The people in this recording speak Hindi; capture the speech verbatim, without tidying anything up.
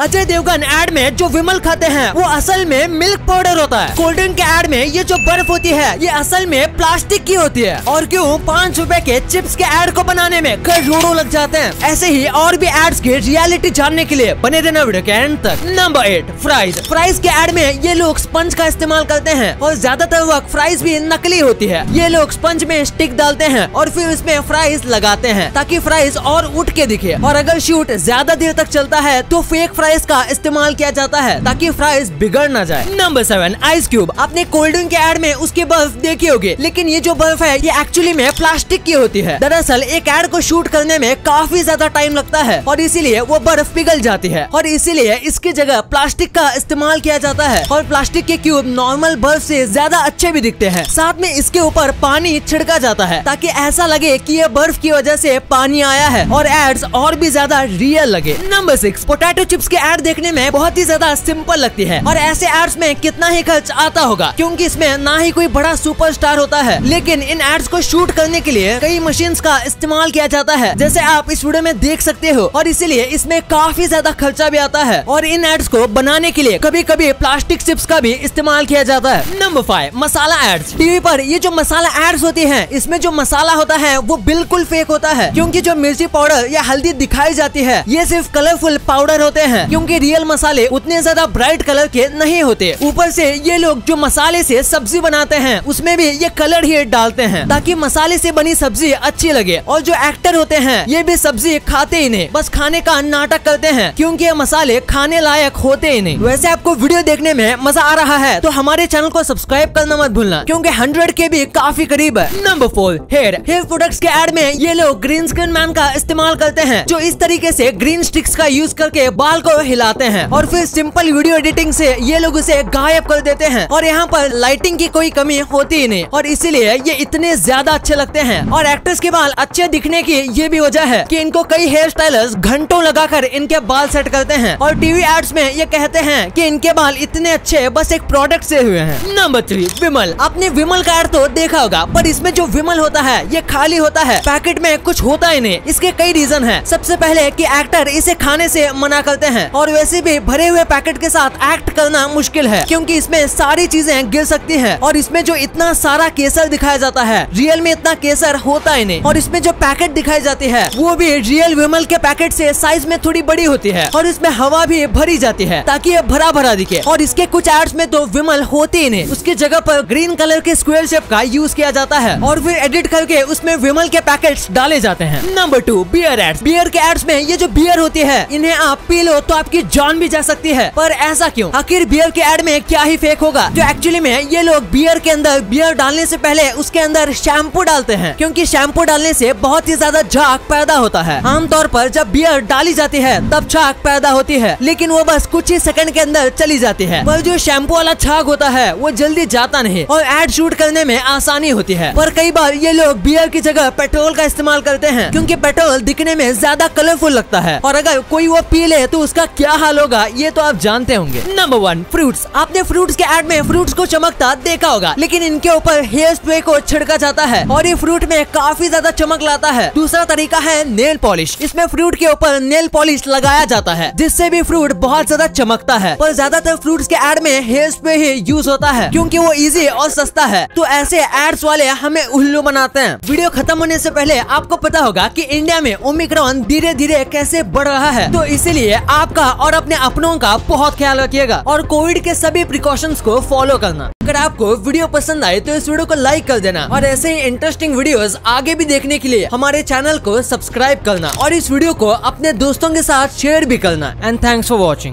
अजय देवगन एड में जो विमल खाते हैं वो असल में मिल्क पाउडर होता है। कोल्ड ड्रिंक के एड में ये जो बर्फ होती है ये असल में प्लास्टिक की होती है। और क्यों पाँच रुपए के चिप्स के एड को बनाने में करोड़ों लग जाते हैं। ऐसे ही और भी एड्स के रियलिटी जानने के लिए बने रहना वीडियो के एंड तक। Number eight, fries. फ्राइज के एड में ये लोग स्पंज का इस्तेमाल करते हैं और ज्यादातर वक्त फ्राइज भी नकली होती है। ये लोग स्पंज में स्टिक डालते हैं और फिर उसमें फ्राइज लगाते हैं ताकि फ्राइज और उठ के दिखे। और अगर शूट ज्यादा देर तक चलता है तो फेक फ्राइज का इस्तेमाल किया जाता है ताकि फ्राइज बिगड़ ना जाए। Number seven, ice cube. आपने कोल्ड ड्रिंक के एड में उसकी बर्फ देखी होगी, लेकिन ये जो बर्फ है ये एक्चुअली में प्लास्टिक की होती है। दरअसल एक एड को शूट करने में काफी ज्यादा टाइम लगता है और इसीलिए वो बर्फ पिघल जाती है और इसीलिए इसकी जगह प्लास्टिक का इस्तेमाल किया जाता है। और प्लास्टिक के क्यूब नॉर्मल बर्फ से ज्यादा अच्छे भी दिखते हैं। साथ में इसके ऊपर पानी छिड़का जाता है ताकि ऐसा लगे कि ये बर्फ की वजह से पानी आया है और एड्स और भी ज्यादा रियल लगे। नंबर सिक्स, पोटैटो चिप्स के एड देखने में बहुत ही ज्यादा सिंपल लगती है और ऐसे एड्स में कितना ही खर्च आता होगा क्योंकि इसमें ना ही कोई बड़ा सुपरस्टार होता है। लेकिन इन एड्स को शूट करने के लिए कई मशीन्स का इस्तेमाल किया जाता है, जैसे आप इस वीडियो में देख सकते हो, और इसीलिए इसमें काफी ज्यादा खर्चा भी आता है। और इन एड्स को बनाने के लिए कभी कभी प्लास्टिक चिप्स का भी इस्तेमाल किया जाता है। Number five, masala ads. TV पर ये जो मसाला एड्स होती है इसमें जो मसाला होता है वो बिल्कुल फेक होता है क्योंकि जो मिर्ची पाउडर या हल्दी दिखाई जाती है ये सिर्फ कलरफुल पाउडर होते हैं क्योंकि रियल मसाले उतने ज्यादा ब्राइट कलर के नहीं होते। ऊपर से ये लोग जो मसाले से सब्जी बनाते हैं उसमें भी ये कलर ही डालते हैं ताकि मसाले से बनी सब्जी अच्छी लगे। और जो एक्टर होते हैं ये भी सब्जी खाते ही नहीं, बस खाने का नाटक करते हैं क्योंकि ये मसाले खाने लायक होते ही नहीं। वैसे आपको वीडियो देखने में मजा आ रहा है तो हमारे चैनल को सब्सक्राइब करना मत भूलना क्योंकि हंड्रेड के भी काफी करीब है। Number four, hair. Hair products के एड में ये लोग ग्रीन स्क्रीन मैन का इस्तेमाल करते हैं जो इस तरीके से ग्रीन स्टिक्स का यूज करके बाल को हिलाते हैं और फिर सिंपल वीडियो एडिटिंग से ये लोग उसे गायब कर देते हैं। और यहाँ पर लाइटिंग की कोई कमी होती ही नहीं और इसीलिए ये इतने ज्यादा अच्छे लगते हैं। और एक्ट्रेस के बाल अच्छे दिखने की ये भी वजह है कि इनको कई हेयर स्टाइलर्स घंटों लगाकर इनके बाल सेट करते हैं। और टीवी एड्स में ये कहते हैं कि इनके बाल इतने अच्छे बस एक प्रोडक्ट से हुए हैं। Number three, Vimal. आपने विमल का एड तो देखा होगा पर इसमें जो विमल होता है ये खाली होता है, पैकेट में कुछ होता ही नहीं। इसके कई रीजन है। सबसे पहले कि एक्टर इसे खाने से मना करते हैं और वैसे भी भरे हुए पैकेट के साथ एक्ट करना मुश्किल है क्योंकि इसमें सारी चीजें गिर सकती हैं। और इसमें जो इतना सारा केसर दिखाया जाता है रियल में इतना केसर होता ही नहीं। और इसमें जो पैकेट दिखाई जाती है वो भी रियल विमल के पैकेट से साइज में थोड़ी बड़ी होती है और इसमें हवा भी भरी जाती है ताकि ये भरा भरा दिखे। और इसके कुछ एड्स में तो विमल होते ही नहीं, उसकी जगह पर ग्रीन कलर के स्क्वायर शेप का यूज किया जाता है और फिर एडिट करके उसमें विमल के पैकेट डाले जाते हैं। Number two, beer ads. Beer के एड्स में ये जो बियर होती है इन्हें आप पी लो तो आपकी जान भी जा सकती है, पर ऐसा क्यों? आखिर बियर के एड में क्या ही फेक होगा? जो एक्चुअली में ये लोग बियर के अंदर बियर डालने से पहले उसके अंदर शैम्पू डालते हैं क्योंकि शैम्पू डालने से बहुत ही ज्यादा झाग पैदा होता है। आमतौर पर जब बियर डाली जाती है तब झाग पैदा होती है लेकिन वो बस कुछ ही सेकंड के अंदर चली जाती है, पर जो शैम्पू वाला झाग होता है वो जल्दी जाता नहीं और एड शूट करने में आसानी होती है। पर कई बार ये लोग बियर की जगह पेट्रोल का इस्तेमाल करते हैं क्योंकि पेट्रोल दिखने में ज्यादा कलरफुल लगता है और अगर कोई वो पी ले तो उसका क्या हाल होगा ये तो आप जानते होंगे। Number one, fruits. आपने फ्रूट्स के एड में फ्रूट्स को चमकता देखा होगा लेकिन इनके ऊपर हेयर स्प्रे को छिड़का जाता है और ये फ्रूट में काफी ज्यादा चमक लाता है। दूसरा तरीका है नेल पॉलिश। इसमें फ्रूट के ऊपर नेल पॉलिश लगाया जाता है जिससे भी फ्रूट बहुत ज्यादा चमकता है, पर ज्यादातर फ्रूट्स के एड में हेयर स्प्रे ही यूज होता है क्योंकि वो इजी और सस्ता है। तो ऐसे एड्स वाले हमें उल्लू बनाते हैं। वीडियो खत्म होने से पहले आपको पता होगा कि इंडिया में ओमिक्रॉन धीरे धीरे कैसे बढ़ रहा है, तो इसीलिए आपका और अपने अपनों का बहुत ख्याल रखिएगा और कोविड के सभी प्रिकॉशंस को फॉलो करना। अगर आपको वीडियो पसंद आए तो इस वीडियो को लाइक कर देना और ऐसे ही इंटरेस्टिंग वीडियोस आगे भी देखने के लिए हमारे चैनल को सब्सक्राइब करना और इस वीडियो को अपने दोस्तों के साथ शेयर भी करना। And thanks for watching.